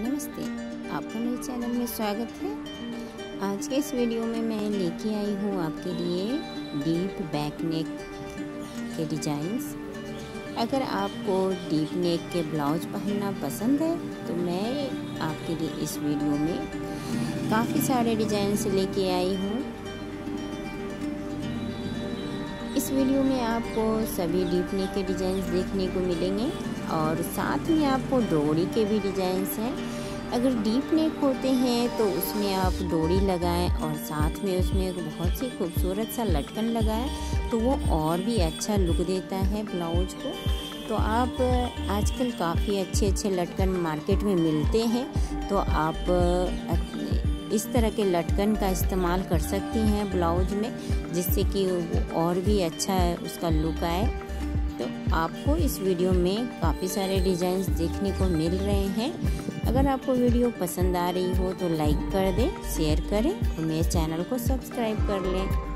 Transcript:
नमस्ते, आपका मेरे चैनल में स्वागत है। आज के इस वीडियो में मैं लेके आई हूँ आपके लिए डीप बैक नेक के डिज़ाइंस। अगर आपको डीप नेक के ब्लाउज पहनना पसंद है तो मैं आपके लिए इस वीडियो में काफ़ी सारे डिज़ाइंस लेके आई हूँ। इस वीडियो में आपको सभी डीप नेक के डिज़ाइंस देखने को मिलेंगे और साथ में आपको डोरी के भी डिज़ाइंस हैं। अगर डीप नेक होते हैं तो उसमें आप डोरी लगाएं और साथ में उसमें बहुत सी खूबसूरत सा लटकन लगाएं तो वो और भी अच्छा लुक देता है ब्लाउज को। तो आप आजकल काफ़ी अच्छे अच्छे लटकन मार्केट में मिलते हैं, तो आप इस तरह के लटकन का इस्तेमाल कर सकती हैं ब्लाउज में, जिससे कि और भी अच्छा उसका लुक आए। तो आपको इस वीडियो में काफ़ी सारे डिज़ाइंस देखने को मिल रहे हैं। अगर आपको वीडियो पसंद आ रही हो तो लाइक कर दें, शेयर करें और मेरे चैनल को सब्सक्राइब कर लें।